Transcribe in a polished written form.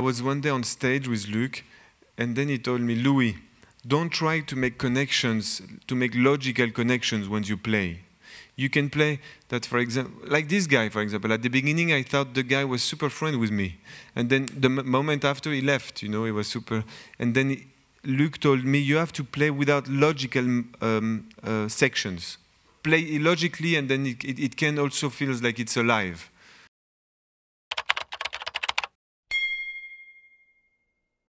was one day on stage with Luc, and then he told me, Louis, don't try to make connections, to make logical connections when you play. You can play that, for example, like this guy, for example. At the beginning, I thought the guy was super friend with me. And then the moment after, he left, you know, he was super. And then Luc told me, you have to play without logical sections. Play illogically, and then it can also feel like it's alive.